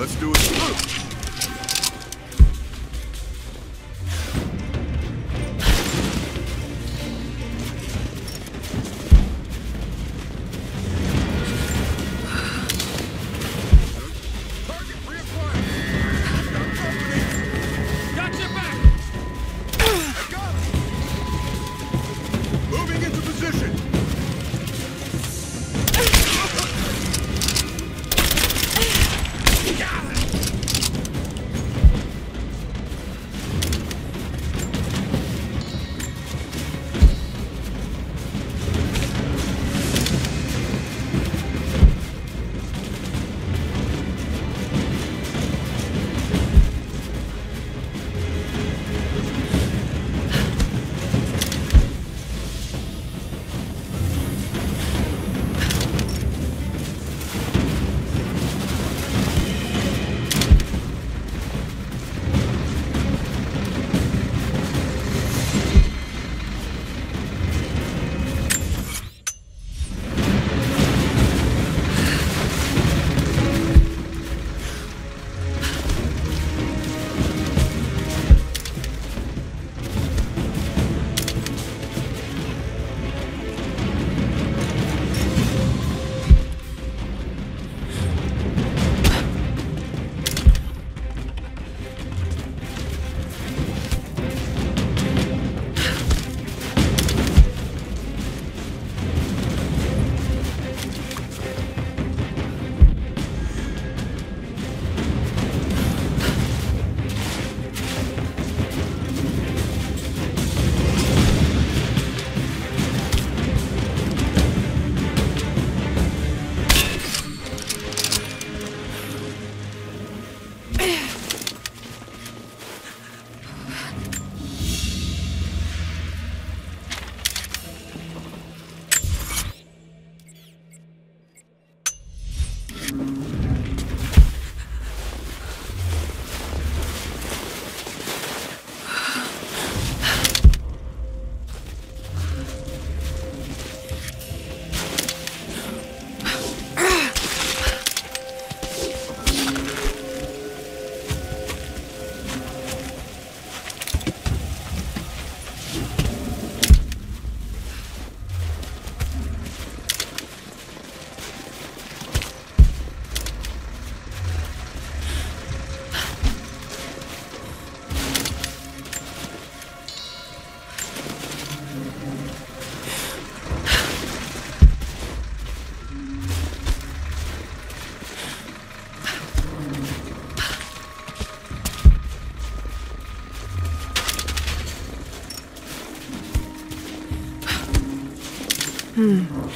Let's do it.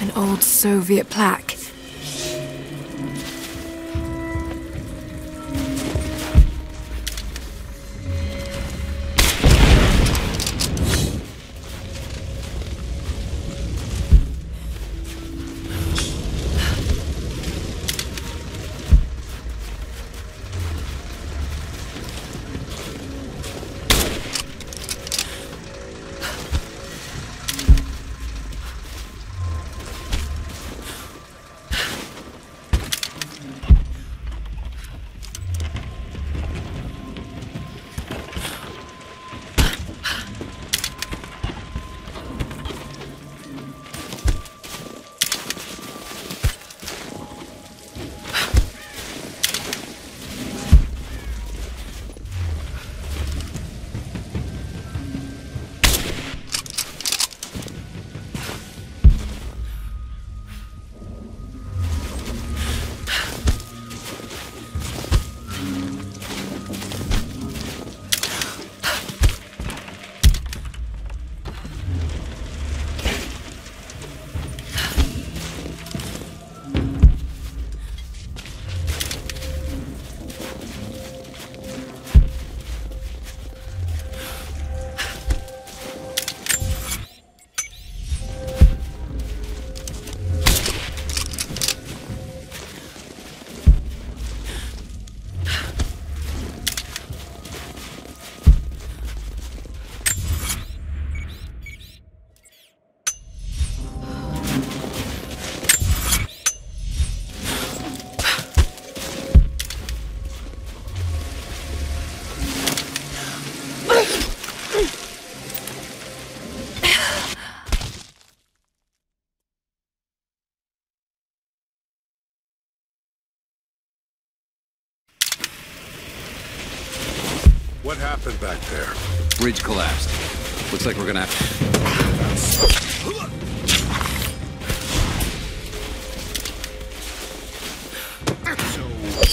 An old Soviet plaque. What happened back there? The bridge collapsed. Looks like we're gonna have to...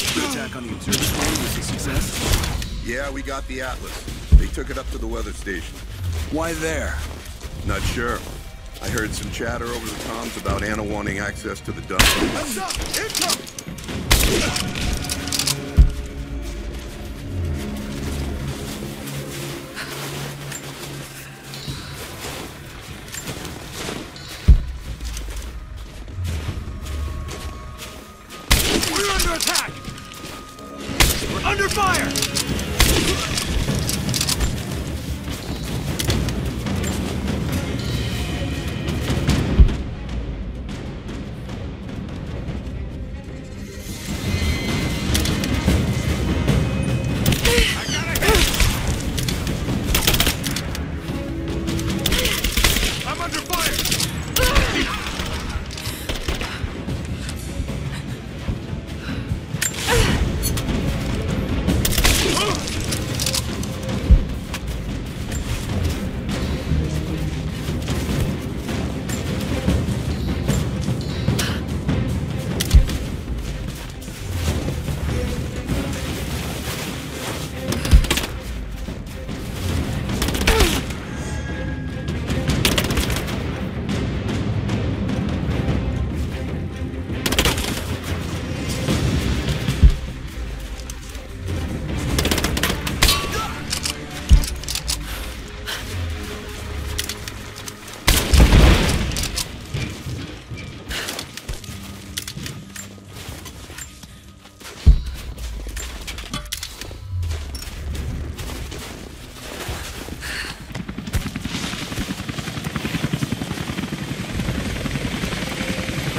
The attack on the observatory was a success? Yeah, we got the Atlas. They took it up to the weather station. Why there? Not sure. I heard some chatter over the comms about Anna wanting access to the dump. Heads up! Incoming!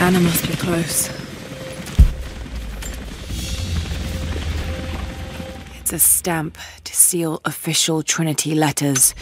Anna must be close. It's a stamp to seal official Trinity letters.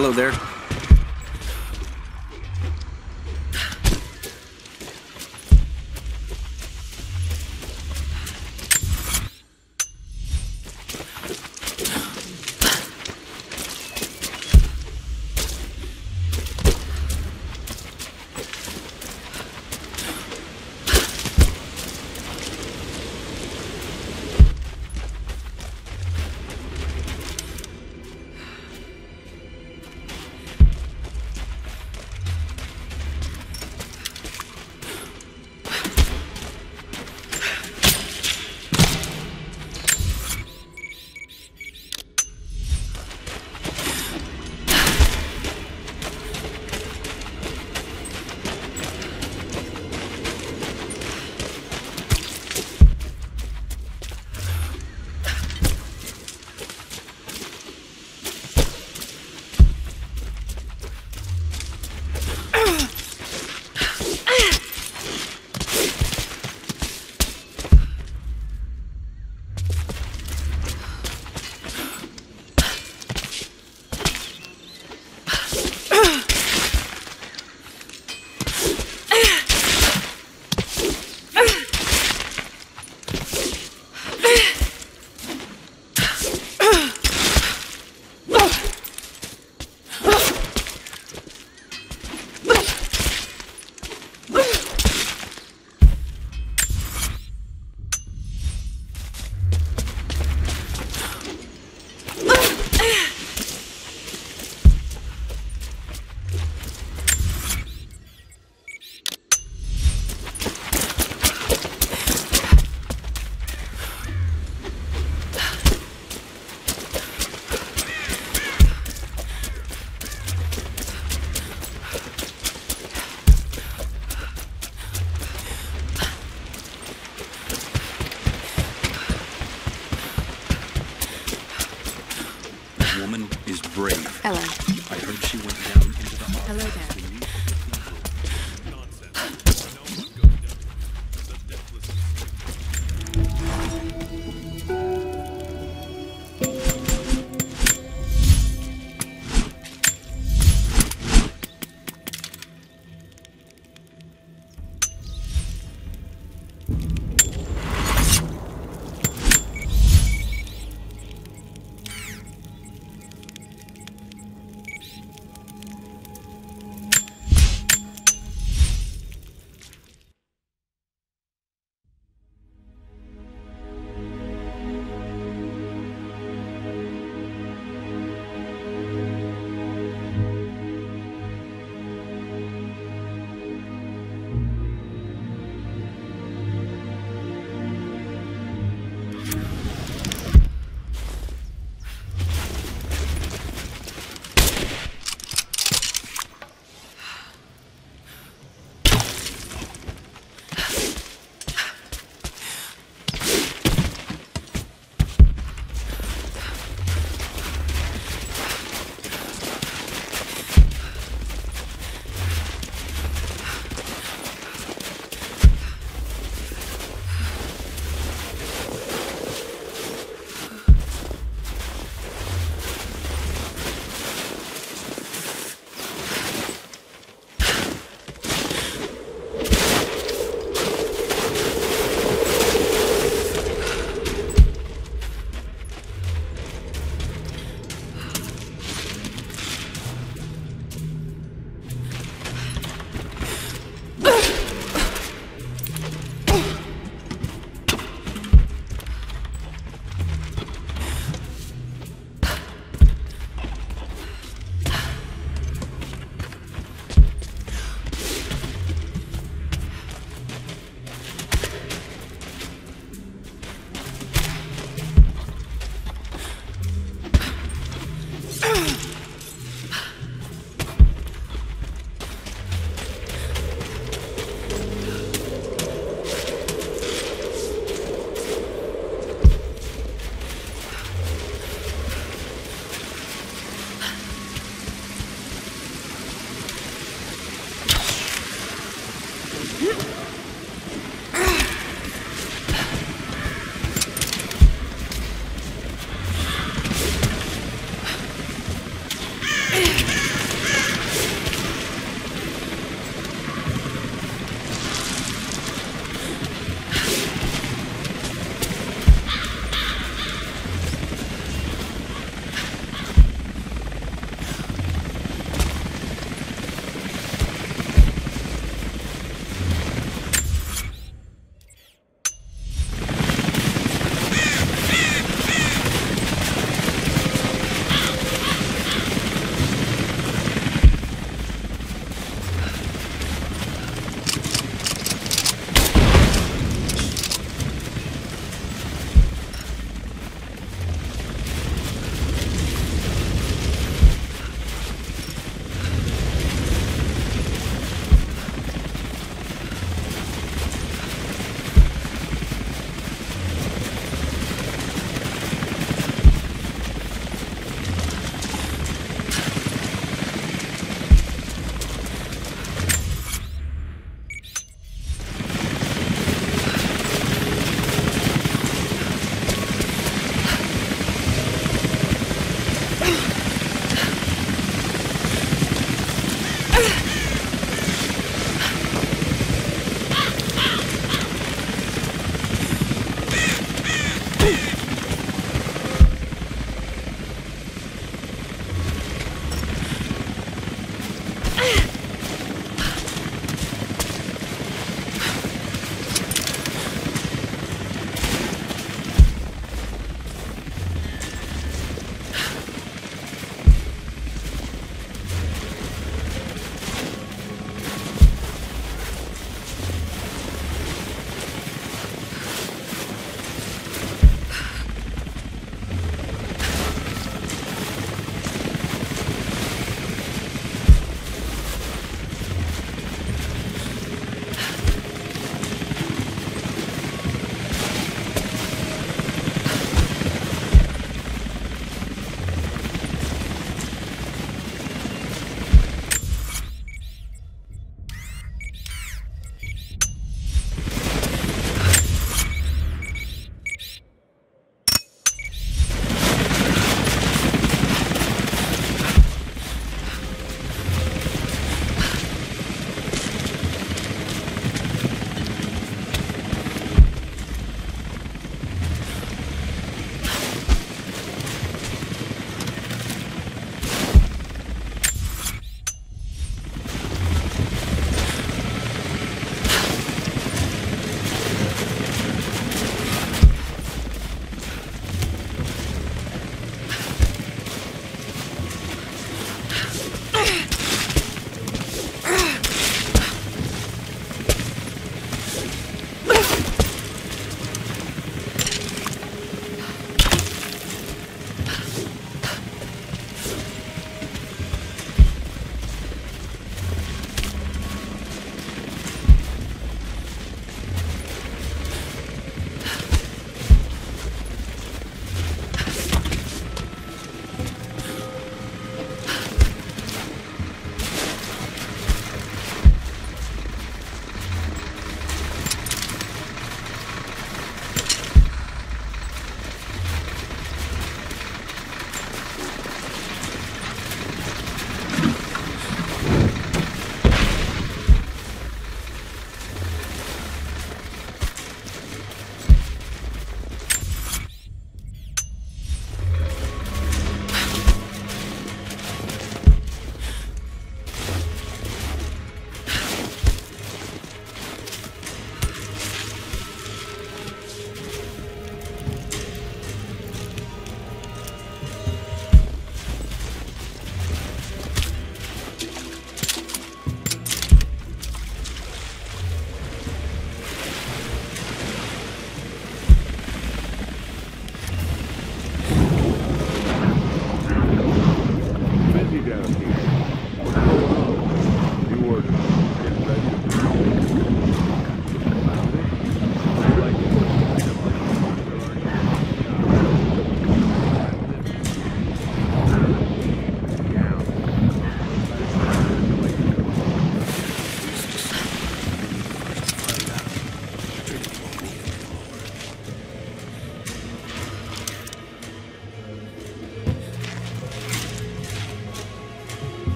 Hello there.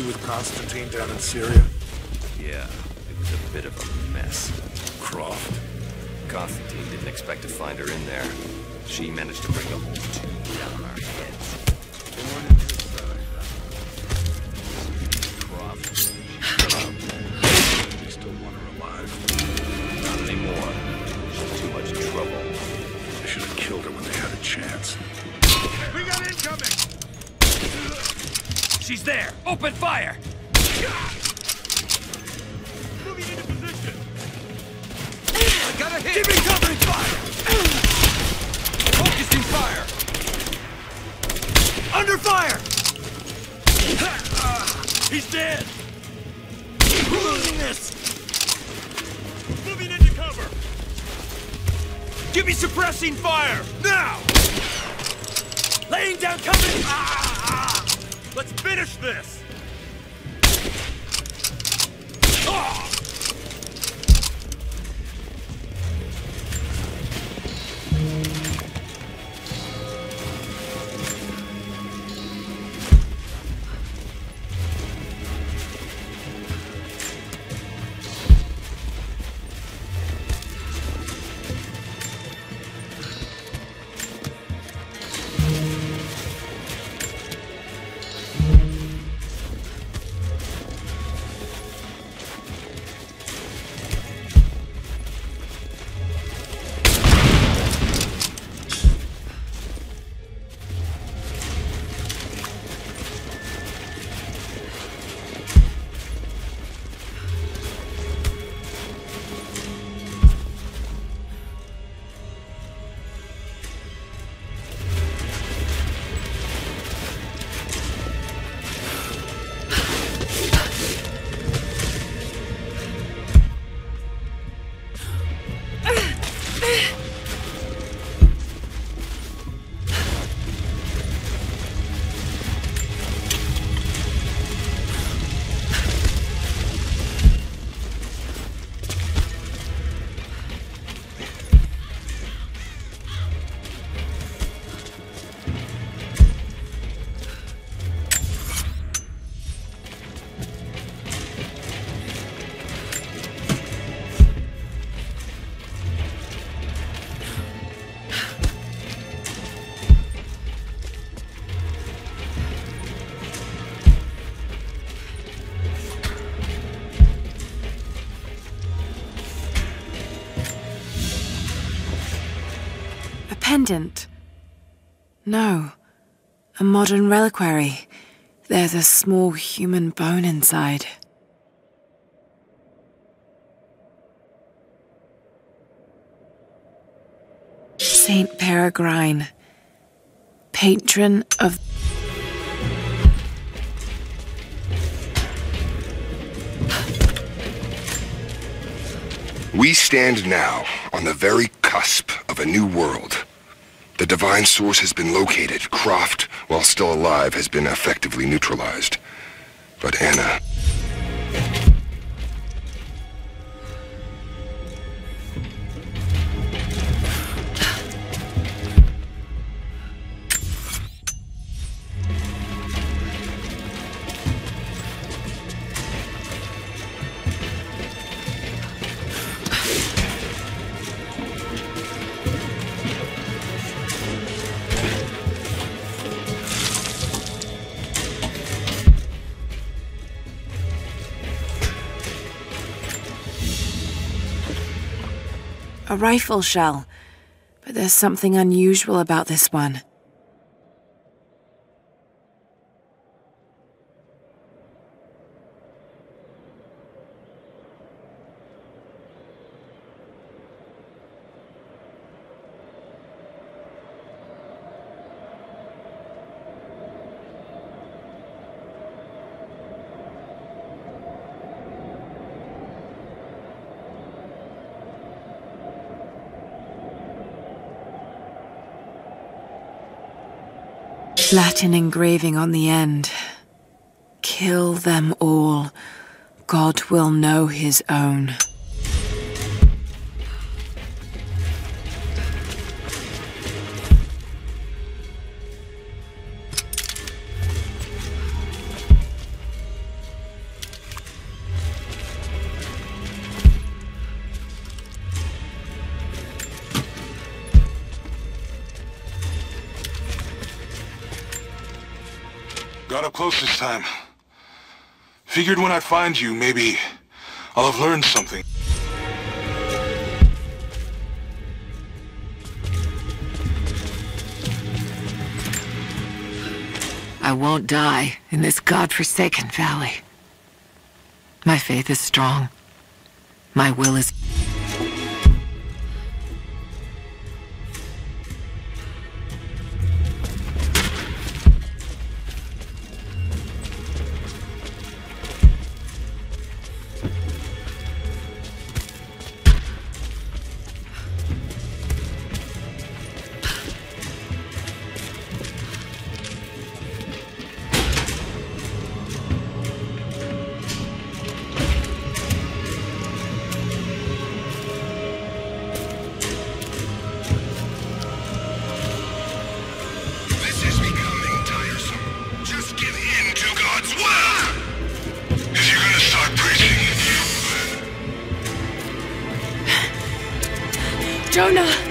you with Constantine down in Syria? Yeah, it was a bit of a mess. Croft. Constantine didn't expect to find her in there. She managed to bring the whole two down our heads. Croft. We still want her alive. Not anymore. She's too much trouble. They should have killed her when they had a chance. We got incoming! She's there! Open fire! Moving into position! I got a hit! Give me covering fire! Focusing fire! Under fire! He's dead! We're losing this! Moving into cover! Give me suppressing fire! Now! Laying down company! Let's finish this! Ah! No. A modern reliquary. There's a small human bone inside. Saint Peregrine, patron of... We stand now on the very cusp of a new world. The divine source has been located. Croft, while still alive, has been effectively neutralized. But Anna... A rifle shell, but there's something unusual about this one. Latin engraving on the end. Kill them all. God will know his own. Got up close this time. Figured when I find you, maybe I'll have learned something. I won't die in this godforsaken valley. My faith is strong. My will is... Jonah!